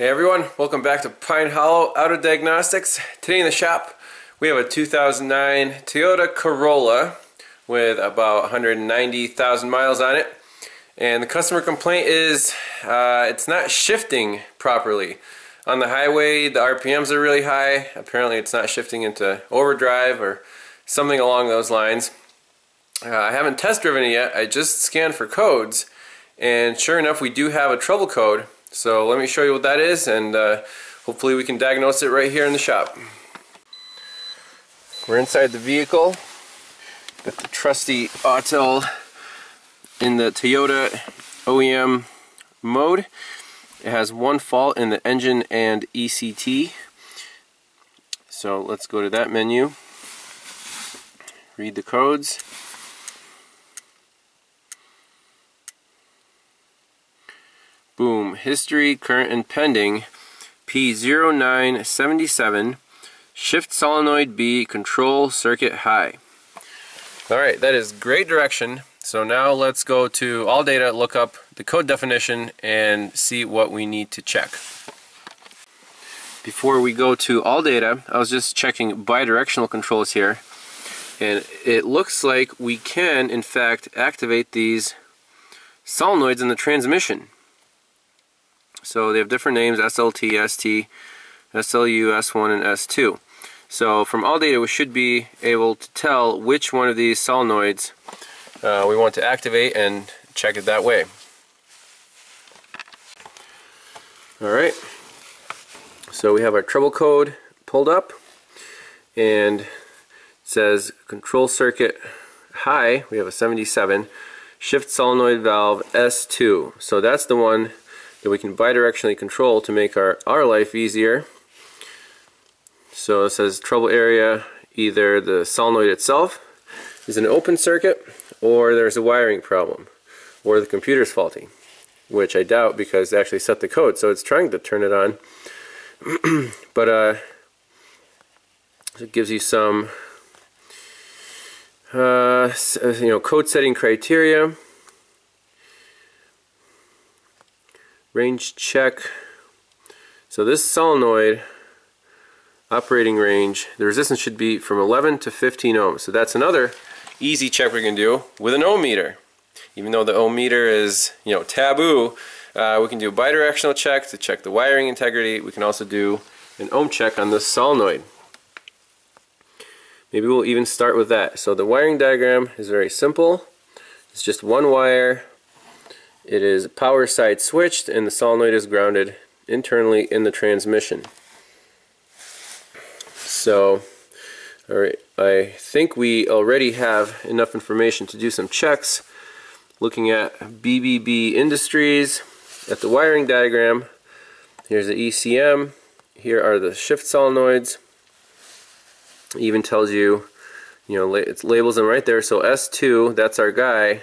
Hey everyone, welcome back to Pine Hollow Auto Diagnostics. Today in the shop we have a 2009 Toyota Corolla with about 190,000 miles on it, and the customer complaint is it's not shifting properly. On the highway the RPMs are really high, apparently it's not shifting into overdrive or something along those lines. I haven't test driven it yet, I just scanned for codes and sure enough we do have a trouble code. So let me show you what that is, and hopefully we can diagnose it right here in the shop. We're inside the vehicle. Got the trusty Autel in the Toyota OEM mode. It has one fault in the engine and ECT. So let's go to that menu. Read the codes. Boom. History, current, and pending. P0977. Shift solenoid B. Control circuit high. Alright, that is great direction. So now let's go to all data, look up the code definition, and see what we need to check. Before we go to all data, I was just checking bidirectional controls here. And it looks like we can, in fact, activate these solenoids in the transmission. So they have different names, SLT, ST, SLU, S1, and S2. So from all data we should be able to tell which one of these solenoids we want to activate and check it that way. Alright, so we have our trouble code pulled up and it says control circuit high, we have a 77, shift solenoid valve S2. So that's the one that we can bidirectionally control to make our life easier. So it says trouble area, either the solenoid itself is an open circuit or there's a wiring problem or the computer's faulty, which I doubt because they actually set the code, so it's trying to turn it on. But it gives you some code setting criteria. Range check. So this solenoid operating range, the resistance should be from 11 to 15 ohms. So that's another easy check we can do with an ohm meter. Even though the ohm meter is, you know, taboo, we can do a bidirectional check to check the wiring integrity. We can also do an ohm check on this solenoid. Maybe we'll even start with that. So the wiring diagram is very simple. It's just one wire. It is power side switched and the solenoid is grounded internally in the transmission. So, all right, I think we already have enough information to do some checks. Looking at BBB Industries, at the wiring diagram, here's the ECM, here are the shift solenoids. It even tells you, it labels them right there. So S2, that's our guy.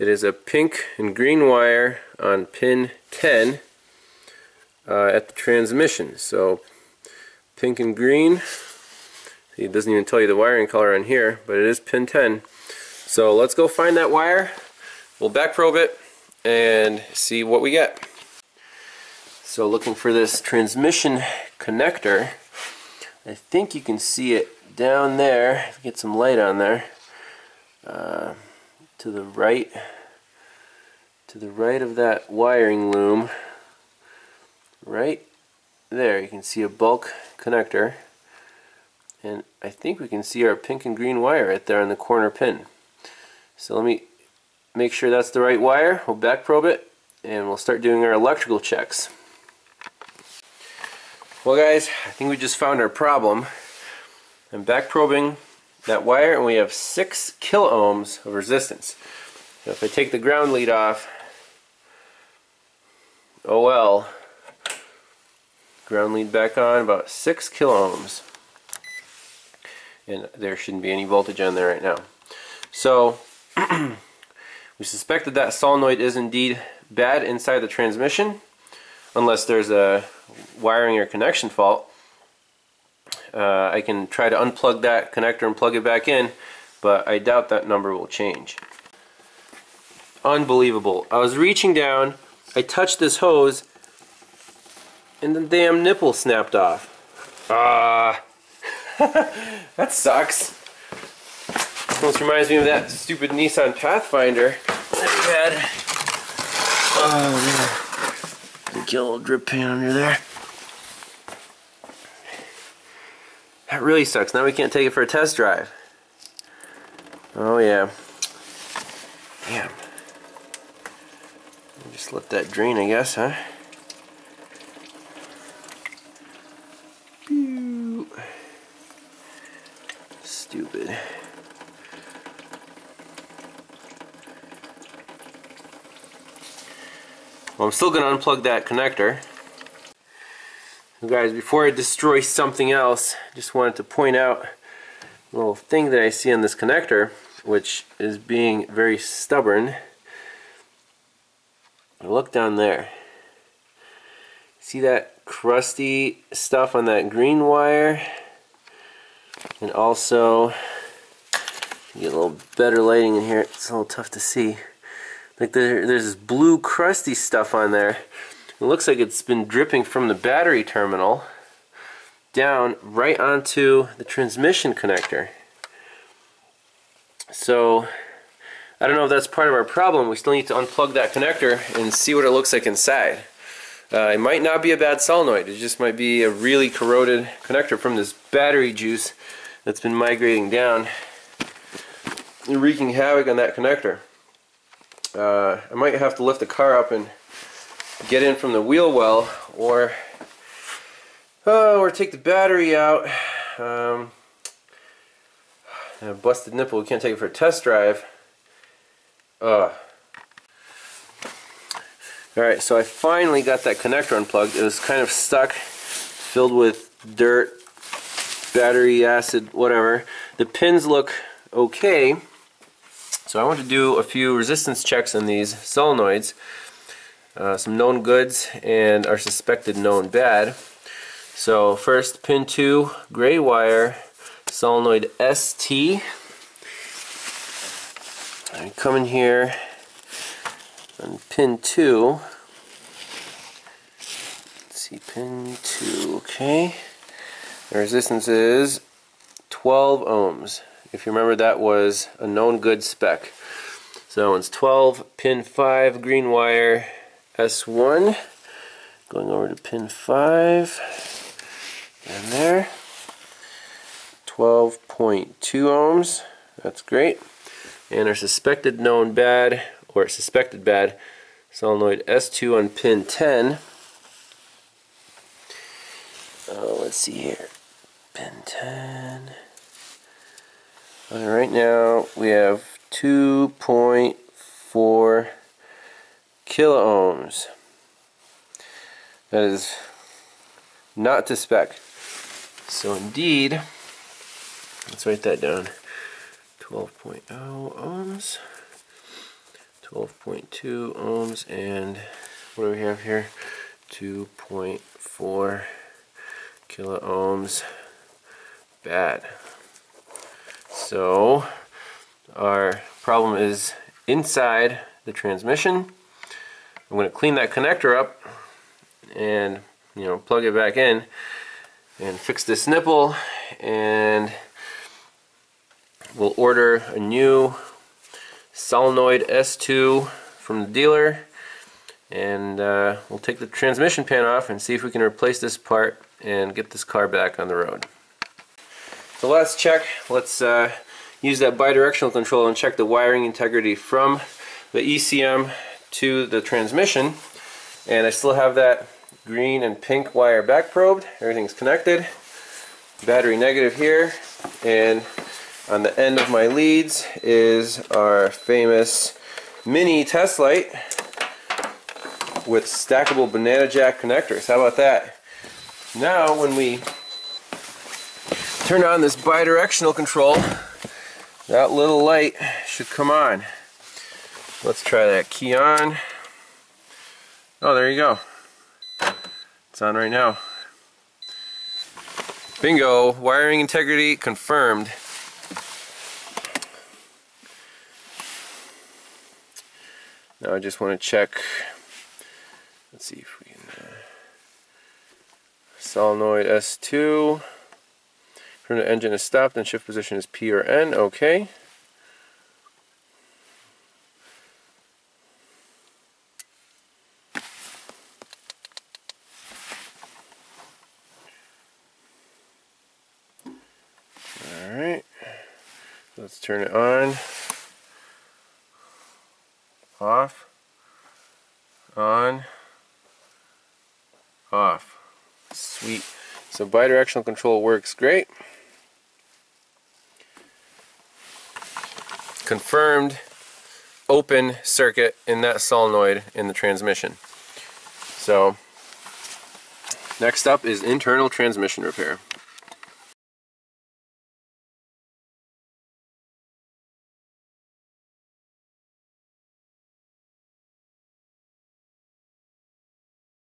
It is a pink and green wire on pin 10 at the transmission. So pink and green. It doesn't even tell you the wiring color on here, but it is pin 10. So let's go find that wire. We'll back probe it and see what we get. So looking for this transmission connector. I think you can see it down there. Get some light on there. To the right of that wiring loom, right there you can see a bulk connector, and I think we can see our pink and green wire right there on the corner pin. So let me make sure that's the right wire, we'll back probe it, and we'll start doing our electrical checks. Well guys, I think we just found our problem. I'm back probing that wire and we have 6 kilo ohms of resistance. So if I take the ground lead off, oh well, ground lead back on, about 6 kilo ohms, and there shouldn't be any voltage on there right now. So we suspected that solenoid is indeed bad inside the transmission unless there's a wiring or connection fault. I can try to unplug that connector and plug it back in, but I doubt that number will change. Unbelievable. I was reaching down, I touched this hose, And the damn nipple snapped off. Ah, that sucks. Almost reminds me of that stupid Nissan Pathfinder that we had. Oh man, get a little drip pan under there. That really sucks. Now we can't take it for a test drive. Oh yeah. Damn. Just let that drain, I guess, huh? Stupid. Well, I'm still gonna unplug that connector. So guys, before I destroy something else, I just wanted to point out a little thing that I see on this connector, which is being very stubborn. Look down there. See that crusty stuff on that green wire? And also, get a little better lighting in here, it's a little tough to see. Like there's this blue crusty stuff on there. It looks like it's been dripping from the battery terminal down right onto the transmission connector. So I don't know if that's part of our problem. We still need to unplug that connector and see what it looks like inside. It might not be a bad solenoid. It just might be a really corroded connector from this battery juice that's been migrating down and wreaking havoc on that connector. I might have to lift the car up and get in from the wheel well, or take the battery out. A busted nipple, we can't take it for a test drive. Alright, so I finally got that connector unplugged. It was kind of stuck, filled with dirt, battery acid, whatever. The pins look okay, so I want to do a few resistance checks on these solenoids. Some known goods and our suspected known bad. So first, pin 2, gray wire, solenoid ST. I come in here on pin 2. Let's see, pin 2, okay. The resistance is 12 ohms. If you remember, that was a known good spec. So that one's 12, pin 5, green wire, S1. Going over to pin 5, and there. 12.2 ohms, that's great. And our suspected known bad, or suspected bad, solenoid S2 on pin 10. Let's see here, pin 10. Right now we have 2.4 kilo ohms. That is not to spec. So indeed, let's write that down. 12.0 ohms, 12.2 ohms, and what do we have here? 2.4 kilo ohms bad. So our problem is inside the transmission. I'm going to clean that connector up and, you know, plug it back in and fix this nipple, and we'll order a new solenoid S2 from the dealer, and we'll take the transmission pan off and see if we can replace this part and get this car back on the road. So last check, let's use that bidirectional control and check the wiring integrity from the ECM to the transmission. And I still have that green and pink wire back probed. Everything's connected. Battery negative here, and on the end of my leads is our famous mini test light with stackable banana jack connectors. How about that? Now when we turn on this bidirectional control, that little light should come on. Let's try that key on. Oh, there you go. It's on right now. Bingo, wiring integrity confirmed. Now I just want to check, let's see if we can solenoid S2. When the engine is stopped and shift position is P or N, okay. Alright, let's turn it on, off, on, off. Sweet. So bidirectional control works great. Confirmed open circuit in that solenoid in the transmission. So next up is internal transmission repair.